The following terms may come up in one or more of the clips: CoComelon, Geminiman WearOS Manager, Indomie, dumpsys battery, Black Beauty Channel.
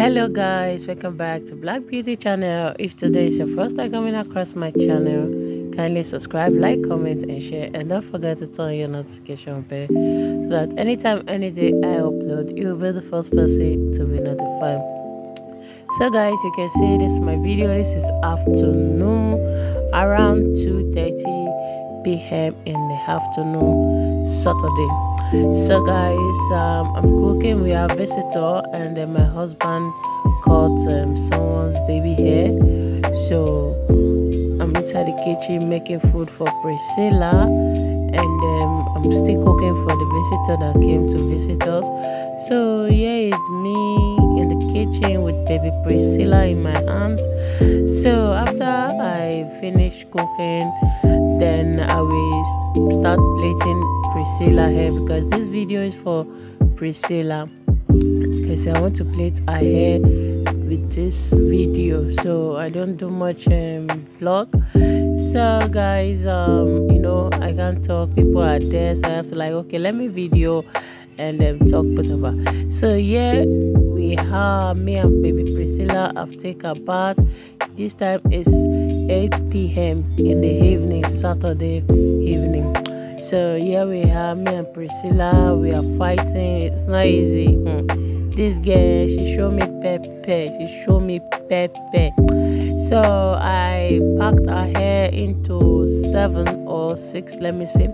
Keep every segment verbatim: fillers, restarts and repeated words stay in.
Hello guys, welcome back to Black Beauty Channel. If today is your first time coming across my channel, kindly subscribe, like, comment and share, and don't forget to turn your notification bell so that anytime, any day I upload, you will be the first person to be notified. So guys, you can see this is my video. This is afternoon around two thirty p m in the afternoon, Saturday. So guys, um, I'm cooking. We have visitor, and then my husband caught um, someone's baby hair. So I'm inside the kitchen making food for Priscilla, and then I'm still cooking for the visitor that came to visit us. So here is me in the kitchen with baby Priscilla in my arms. So after I finish cooking, then I will start plating Priscilla hair, because this video is for Priscilla. Okay, so I want to plait her hair with this video, so I don't do much um, vlog. So guys, um you know, I can't talk, people are there, so I have to like, okay, let me video and then um, talk whatever. So yeah, we have me and baby Priscilla. I've taken a bath. This time is eight p m in the evening, Saturday evening. So here we have me and Priscilla. We are fighting. It's not easy. Mm. This girl, she showed me pepe. She showed me pepe. So I packed her hair into seven or six. Let me see.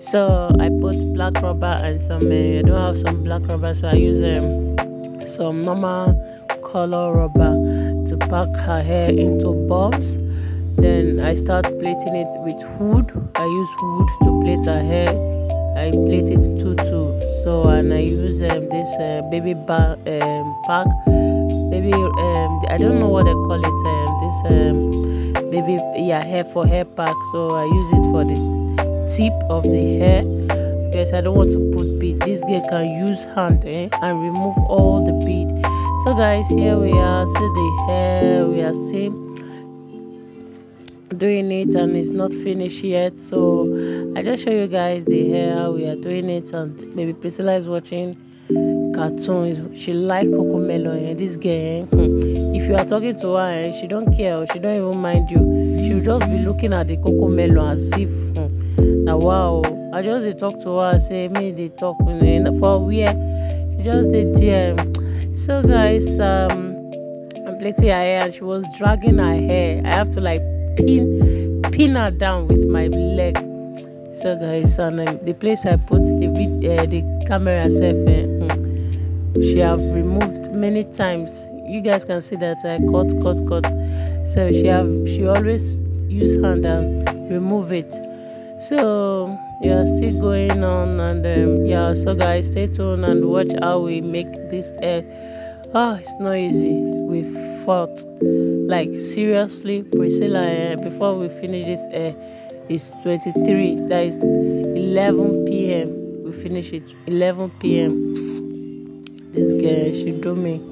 So I put black rubber and some. Uh, I don't have some black rubber, so I use um, some normal color rubber to pack her hair into bumps. Then I start plaiting it with wood. I use wood to plait her hair. I plait it two two. So, and I use um, this uh, baby ba um, pack baby um, I don't know what I call it, um, this um, baby yeah hair for hair pack. So I use it for the tip of the hair, because I don't want to put bead. This girl can use hand eh, and remove all the bead. So guys, here we are. See the hair, we are still doing it and it's not finished yet. So I just show you guys the hair we are doing it, and maybe Priscilla is watching cartoons. She like CoComelon. Eh? This girl, eh? If you are talking to her, eh, she don't care. She don't even mind you. She'll just be looking at the CoComelon as if hmm, now wow. I just they talk to her, say me they talk for where she just did yeah. So guys, um, I'm plaiting her hair and she was dragging her hair. I have to like pin pin her down with my leg. So guys, and um, the place I put the uh, the camera self, uh, she have removed many times. You guys can see that I cut, cut, cut. So she have she always use hand and remove it. So yeah, still going on, and um, yeah. So guys, stay tuned and watch how we make this hair. Oh, it's not easy. We fought like seriously, Priscilla. Eh, before we finish this hair, it's twenty-three. That is eleven p m We finish it eleven p m This girl, she do me,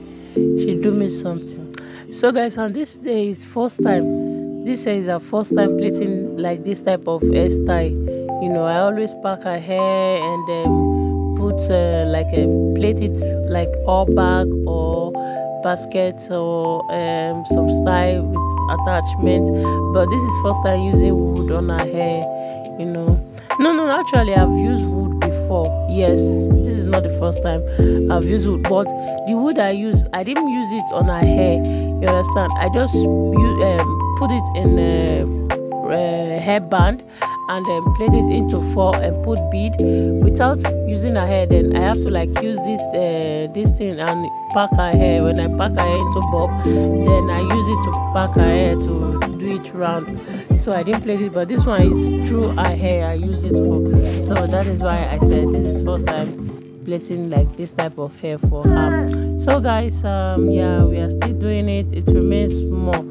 she do me something. So guys, and this day is first time. This is her first time plaiting like this type of hairstyle. You know, I always pack her hair and um, put uh, like a um, plait it like all bag or basket or um, some style with attachment. But this is first time using wood on her hair. You know, no, no. Actually, I've used wood before. Yes, this is not the first time I've used wood. But the wood I used, I didn't use it on her hair. You understand? I just use. Um, Put it in a uh, hairband and then um, plait it into four and put bead without using her hair. Then I have to like use this uh, this thing and pack her hair. When I pack her hair into bob, then I use it to pack her hair to do it round. So I didn't plait it, but this one is through her hair. I use it for. So that is why I said this is first time plaiting like this type of hair for her. So guys, um yeah, we are still doing it. It remains small.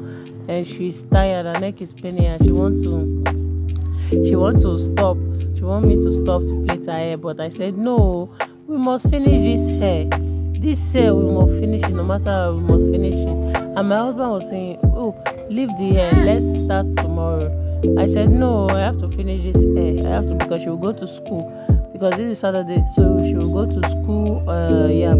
And she's tired, her neck is paining, and she wants to she wants to stop. She wants me to stop to plait her hair, but I said no, we must finish this hair. This hair we must finish it, no matter how, we must finish it. And my husband was saying, oh, leave the hair, let's start tomorrow. I said no, I have to finish this hair. I have to, because she will go to school, because this is Saturday, so she will go to school. school, uh, yeah,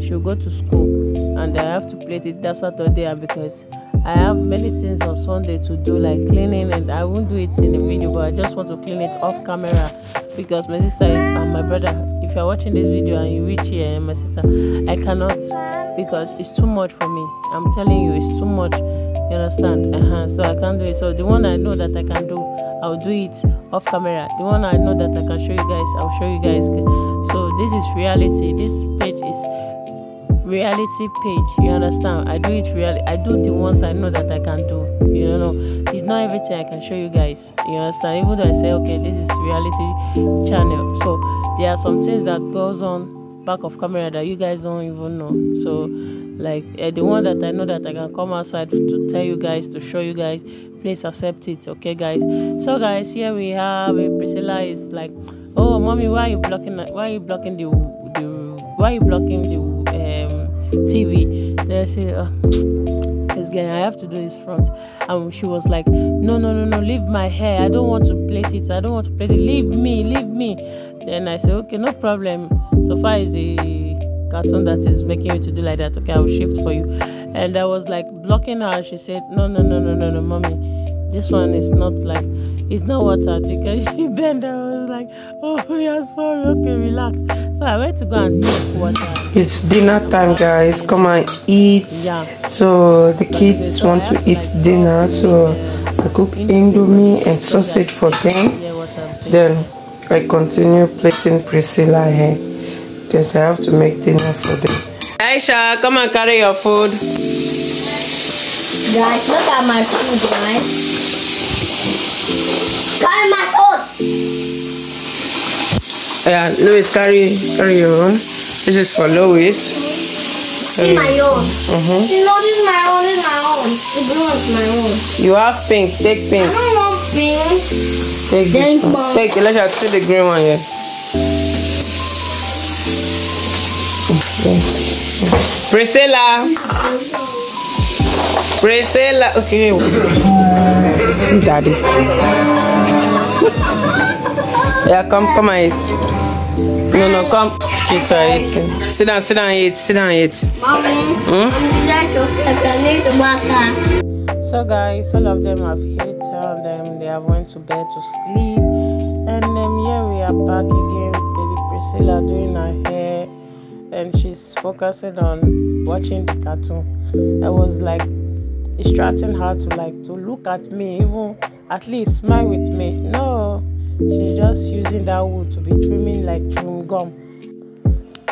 she'll go to school, and I have to plate it that Saturday, and because I have many things on Sunday to do, like cleaning, and I won't do it in the video, but I just want to clean it off camera, because my sister and my brother, if you're watching this video and you reach here, my sister, I cannot, because it's too much for me. I'm telling you, it's too much, you understand? Uh-huh. So I can't do it. So the one I know that I can do, I'll do it off camera. The one I know that I can show you guys, I'll show you guys. So this is reality. This page is reality page, you understand? I do it really. I do the ones I know that I can do, you know. It's not everything I can show you guys, you understand? Even though I say, okay, this is reality channel, so there are some things that goes on back of camera that you guys don't even know. So like uh, the one that I know that I can come outside to tell you guys, to show you guys, please accept it, okay guys? So guys, here we have uh, Priscilla is like, oh mommy, why are you blocking why are you blocking the, the why are you blocking the Um, T V? Then I say, oh, this guy, I have to do this front. And she was like, no, no, no, no, leave my hair. I don't want to plait it. I don't want to plait it. Leave me, leave me. Then I said, okay, no problem. So far is the cartoon that is making you to do like that. Okay, I will shift for you. And I was like blocking her. She said, no, no, no, no, no, no, mommy. This one is not like, it's not watered, because she bent down. Like, oh yeah, sorry, okay, relax. So I went to go and drink water. It's dinner time, guys. Come and eat. Yeah. So the kids so want to, to eat like dinner, so uh, I cook Indomie and sausage for them. Then I continue plating Priscilla here, because I have to make dinner for them. Aisha, come and carry your food. Guys, look at my food, guys. Carry my food. Yeah, Louis, carry, carry your own. This is for Louis. See my own. Mm-hmm. You know, this is my own, this is my own. The blue is my own. You have pink, take pink. I don't want pink. Take pink. Take, let's see the green one here. Okay. Priscilla. Priscilla. Okay. Daddy. Yeah, come, come and eat. No, no, come. Kids are eating. Sit down, sit down, eat, sit down, eat. Mommy, hmm? I'm decided to water. So guys, all of them have eaten. Them they have went to bed to sleep, and then um, here we are back again with baby Priscilla doing her hair, and she's focusing on watching the cartoon. I was like distracting her to like to look at me, even at least smile with me. No. She's just using that wood to be trimming like chewing gum.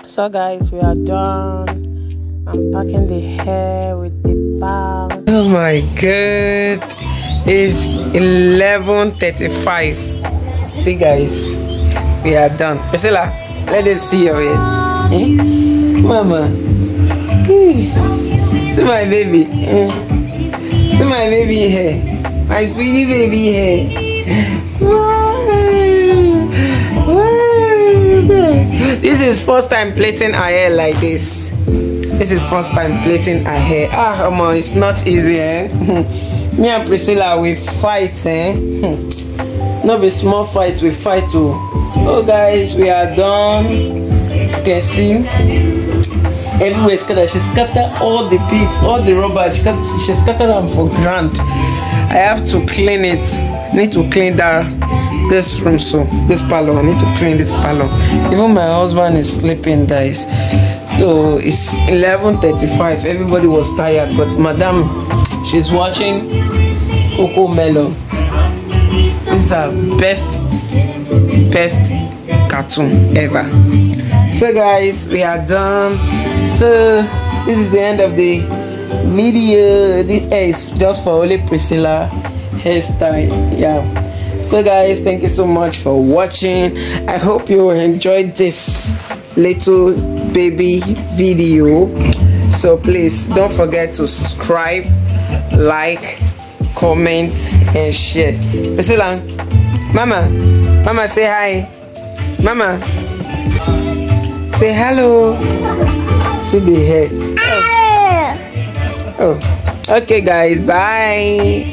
So guys, we are done. I'm packing the hair with the bag. Oh my god, it's eleven thirty-five. See guys, we are done. Priscilla, let us see your head, eh? Mama, see my baby, eh? See my baby hair, my sweetie baby hair. This is first time plaiting our hair like this. This is first time plaiting our hair. Ah, Omo, it's not easy, eh? Me and Priscilla, we fight, eh? Not be small fights, we fight too. Oh, guys, we are done. You can see. Everywhere scattered. She scattered all the beads, all the rubber. She scattered, she scattered them for grand. I have to clean it. I need to clean that. This room, so this parlor, I need to clean this parlor. Even my husband is sleeping, guys. So it's eleven thirty-five. Everybody was tired, but madam, she's watching CoComelon. This is our best, best cartoon ever. So guys, we are done. So this is the end of the video. This is just for only Priscilla hairstyle. Yeah. So guys, thank you so much for watching. I hope you enjoyed this little baby video. So please don't forget to subscribe, like, comment and share. Priscilla, mama, mama say hi. Mama, say hello. See the hair. Oh, okay guys, bye.